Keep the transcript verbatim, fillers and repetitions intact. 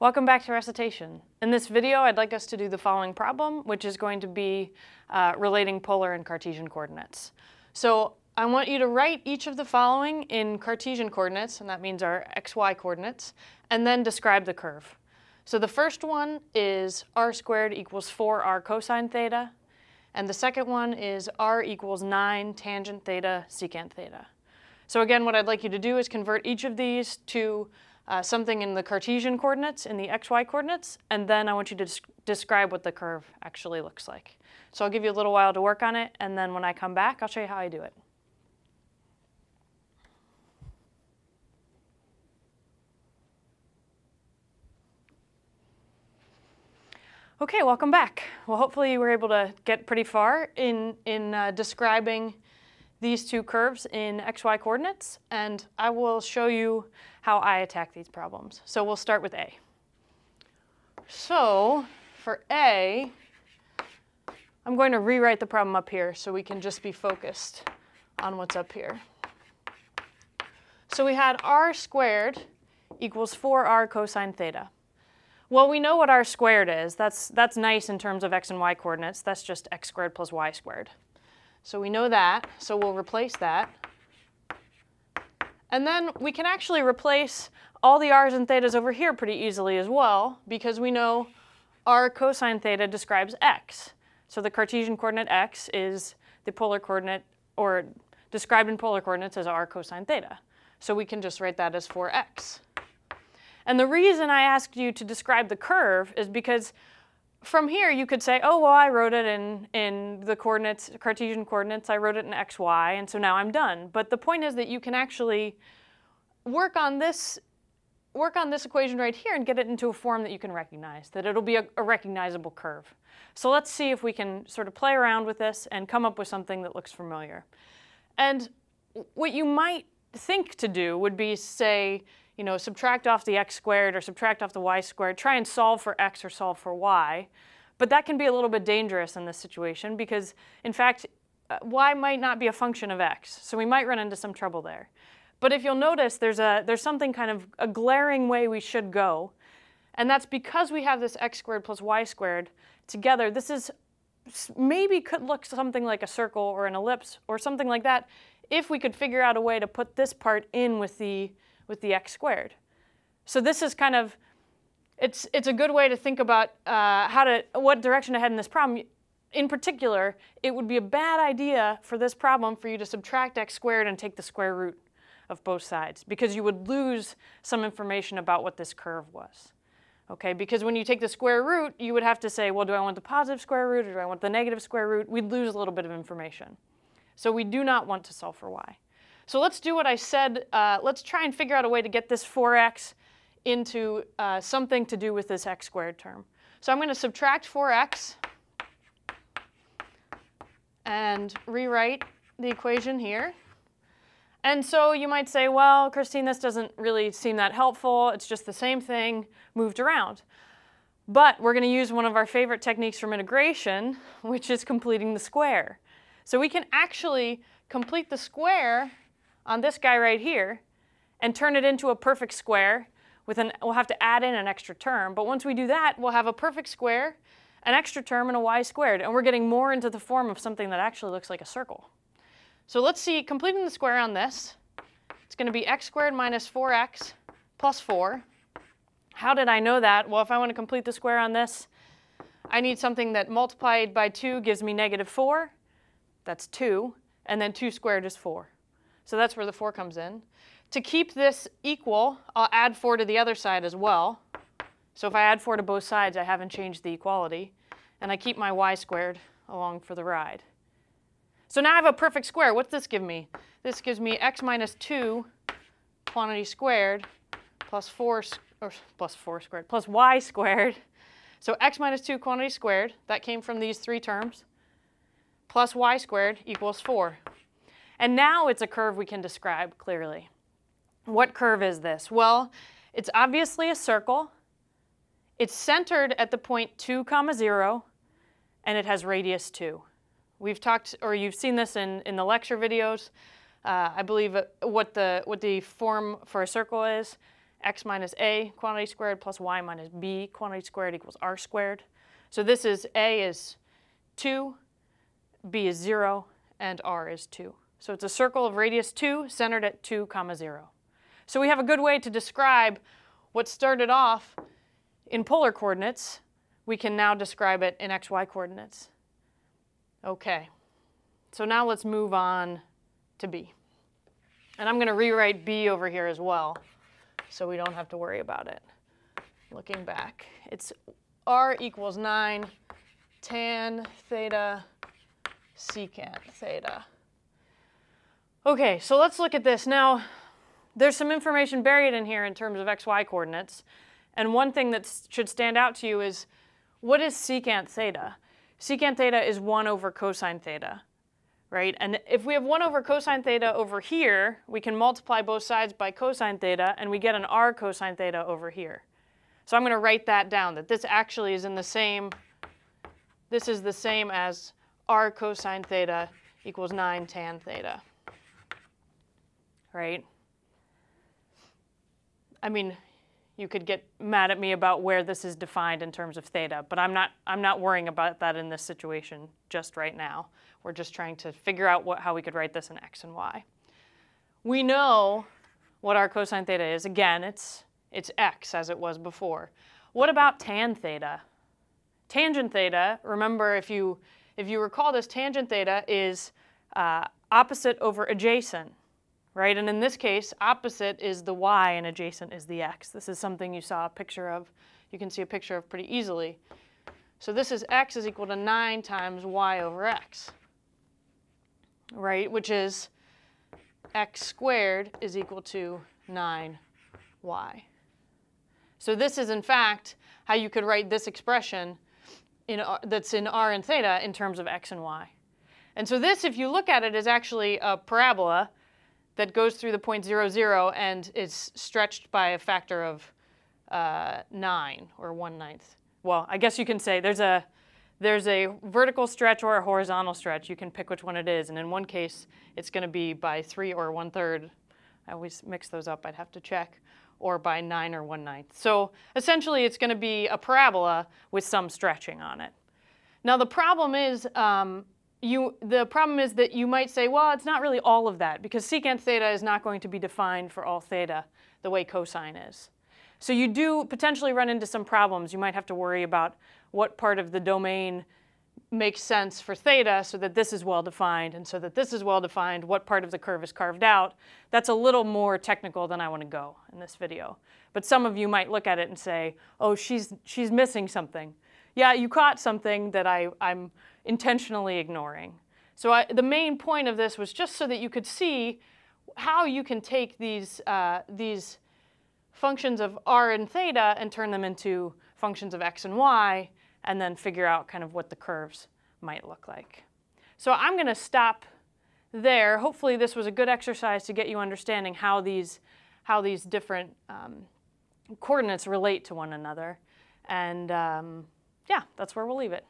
Welcome back to recitation. In this video, I'd like us to do the following problem, which is going to be uh, relating polar and Cartesian coordinates. So I want you to write each of the following in Cartesian coordinates, and that means our x y coordinates, and then describe the curve. So the first one is r squared equals four r cosine theta, and the second one is r equals nine tangent theta secant theta. So again, what I'd like you to do is convert each of these to Uh, something in the Cartesian coordinates, in the x y coordinates, and then I want you to desc describe what the curve actually looks like. So I'll give you a little while to work on it, and then when I come back, I'll show you how I do it. Okay, welcome back. Well, hopefully you were able to get pretty far in, in uh, describing these two curves in x y coordinates, and I will show you how I attack these problems. So we'll start with A. So for A, I'm going to rewrite the problem up here so we can just be focused on what's up here. So we had r squared equals four r cosine theta. Well, we know what r squared is. That's, that's nice in terms of x and y coordinates. That's just x squared plus y squared. So we know that, so we'll replace that. And then we can actually replace all the r's and thetas over here pretty easily as well, because we know r cosine theta describes x. So the Cartesian coordinate x is the polar coordinate, or described in polar coordinates as r cosine theta. So we can just write that as four x. And the reason I asked you to describe the curve is because from here, you could say, oh, well, I wrote it in, in the coordinates, Cartesian coordinates. I wrote it in x, y, and so now I'm done. But the point is that you can actually work on this, work on this equation right here and get it into a form that you can recognize, that it'll be a, a recognizable curve. So let's see if we can sort of play around with this and come up with something that looks familiar. And what you might think to do would be, say, you know, subtract off the x squared or subtract off the y squared, try and solve for x or solve for y. But that can be a little bit dangerous in this situation because, in fact, y might not be a function of x. So we might run into some trouble there. But if you'll notice, there's, a, there's something kind of a glaring way we should go. And that's because we have this x squared plus y squared together. This is maybe could look something like a circle or an ellipse or something like that if we could figure out a way to put this part in with the with the x squared. So this is kind of, it's, it's a good way to think about uh, how to, what direction to head in this problem. In particular, it would be a bad idea for this problem for you to subtract x squared and take the square root of both sides, because you would lose some information about what this curve was. Okay, because when you take the square root, you would have to say, well, do I want the positive square root or do I want the negative square root? We'd lose a little bit of information. So we do not want to solve for y. So let's do what I said. Uh, let's try and figure out a way to get this four x into uh, something to do with this x squared term. So I'm going to subtract four x and rewrite the equation here. And so you might say, well, Christine, this doesn't really seem that helpful. It's just the same thing moved around. But we're going to use one of our favorite techniques from integration, which is completing the square. So we can actually complete the square on this guy right here and turn it into a perfect square with an, we'll have to add in an extra term. But once we do that, we'll have a perfect square, an extra term, and a y squared. And we're getting more into the form of something that actually looks like a circle. So let's see, completing the square on this, it's going to be x squared minus four x plus four. How did I know that? Well, if I want to complete the square on this, I need something that multiplied by two gives me negative four. That's two. And then two squared is four. So that's where the four comes in. To keep this equal, I'll add four to the other side as well. So if I add four to both sides, I haven't changed the equality. And I keep my y squared along for the ride. So now I have a perfect square. What's this give me? This gives me x minus two quantity squared plus four, or plus four squared, plus y squared. So x minus two quantity squared, that came from these three terms, plus y squared equals four. And now it's a curve we can describe clearly. What curve is this? Well, it's obviously a circle. It's centered at the point two comma zero, and it has radius two. We've talked, or you've seen this in, in the lecture videos, uh, I believe, what the, what the form for a circle is, x minus a quantity squared plus y minus b quantity squared equals r squared. So this is a is two, b is zero, and r is two. So it's a circle of radius two centered at two comma zero. So we have a good way to describe what started off in polar coordinates. We can now describe it in x y coordinates. Okay, so now let's move on to b. And I'm going to rewrite b over here as well, so we don't have to worry about it. Looking back, it's r equals nine tan theta secant theta. Okay, so let's look at this. Now, there's some information buried in here in terms of x y coordinates. And one thing that should stand out to you is, what is secant theta? Secant theta is one over cosine theta, right? And if we have one over cosine theta over here, we can multiply both sides by cosine theta, and we get an r cosine theta over here. So I'm going to write that down, that this actually is in the same, this is the same as r cosine theta equals nine tan theta, right? I mean, you could get mad at me about where this is defined in terms of theta, but I'm not, I'm not worrying about that in this situation just right now. We're just trying to figure out what, how we could write this in x and y. We know what our cosine theta is. Again, it's, it's x as it was before. What about tan theta? Tangent theta, remember, if you, if you recall this, tangent theta is uh, opposite over adjacent. Right? And in this case, opposite is the y and adjacent is the x. This is something you saw a picture of. You can see a picture of pretty easily. So this is x is equal to nine times y over x, right? Which is x squared is equal to nine y. So this is, in fact, how you could write this expression in r, that's in r and theta in terms of x and y. And so this, if you look at it, is actually a parabola that goes through the point zero, zero, and is stretched by a factor of uh, nine or one ninth. Well, I guess you can say there's a, there's a vertical stretch or a horizontal stretch. You can pick which one it is. And in one case, it's going to be by three or one third. I always mix those up. I'd have to check. Or by nine or one ninth. So essentially, it's going to be a parabola with some stretching on it. Now, the problem is, um, You, the problem is that you might say, well, it's not really all of that, because secant theta is not going to be defined for all theta the way cosine is. So you do potentially run into some problems. You might have to worry about what part of the domain makes sense for theta so that this is well-defined, and so that this is well-defined, what part of the curve is carved out. That's a little more technical than I want to go in this video. But some of you might look at it and say, oh, she's, she's missing something. Yeah, you caught something that I, I'm intentionally ignoring. So I, the main point of this was just so that you could see how you can take these, uh, these functions of r and theta and turn them into functions of x and y, and then figure out kind of what the curves might look like. So I'm going to stop there. Hopefully this was a good exercise to get you understanding how these, how these different um, coordinates relate to one another. And um, yeah, that's where we'll leave it.